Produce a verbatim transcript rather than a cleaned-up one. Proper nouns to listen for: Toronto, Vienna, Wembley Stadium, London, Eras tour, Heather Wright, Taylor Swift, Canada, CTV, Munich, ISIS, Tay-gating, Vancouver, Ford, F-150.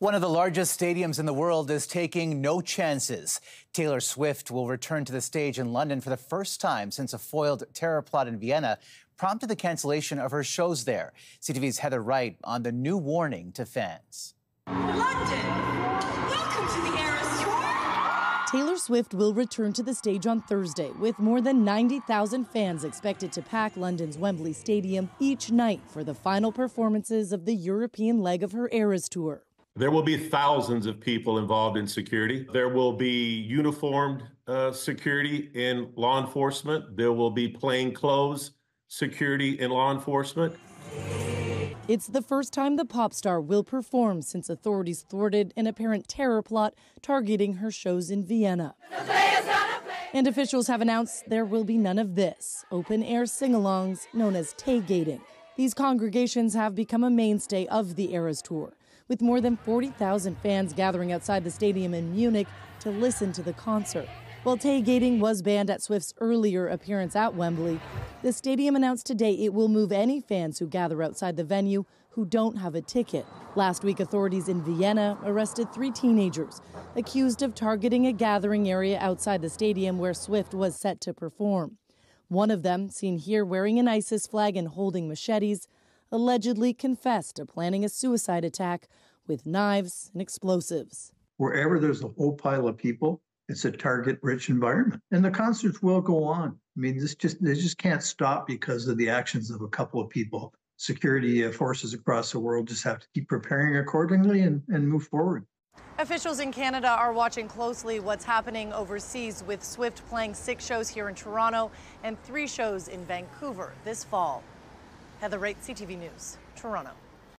One of the largest stadiums in the world is taking no chances. Taylor Swift will return to the stage in London for the first time since a foiled terror plot in Vienna prompted the cancellation of her shows there. C T V's Heather Wright on the new warning to fans. London, welcome to the Eras tour. Taylor Swift will return to the stage on Thursday with more than ninety thousand fans expected to pack London's Wembley Stadium each night for the final performances of the European leg of her Eras tour. There will be thousands of people involved in security. There will be uniformed uh, security in law enforcement. There will be plainclothes security in law enforcement. It's the first time the pop star will perform since authorities thwarted an apparent terror plot targeting her shows in Vienna. And officials have announced there will be none of this, open-air sing-alongs known as Tay-gating. These congregations have become a mainstay of the Eras tour, with more than forty thousand fans gathering outside the stadium in Munich to listen to the concert. While Tay-gating was banned at Swift's earlier appearance at Wembley, the stadium announced today it will move any fans who gather outside the venue who don't have a ticket. Last week, authorities in Vienna arrested three teenagers accused of targeting a gathering area outside the stadium where Swift was set to perform. One of them, seen here wearing an ISIS flag and holding machetes, allegedly confessed to planning a suicide attack with knives and explosives. Wherever there's a whole pile of people, it's a target-rich environment. And the concerts will go on. I mean, this just they just can't stop because of the actions of a couple of people. Security forces across the world just have to keep preparing accordingly and, and move forward. Officials in Canada are watching closely what's happening overseas, with Swift playing six shows here in Toronto and three shows in Vancouver this fall. Heather Wright, C T V News, Toronto.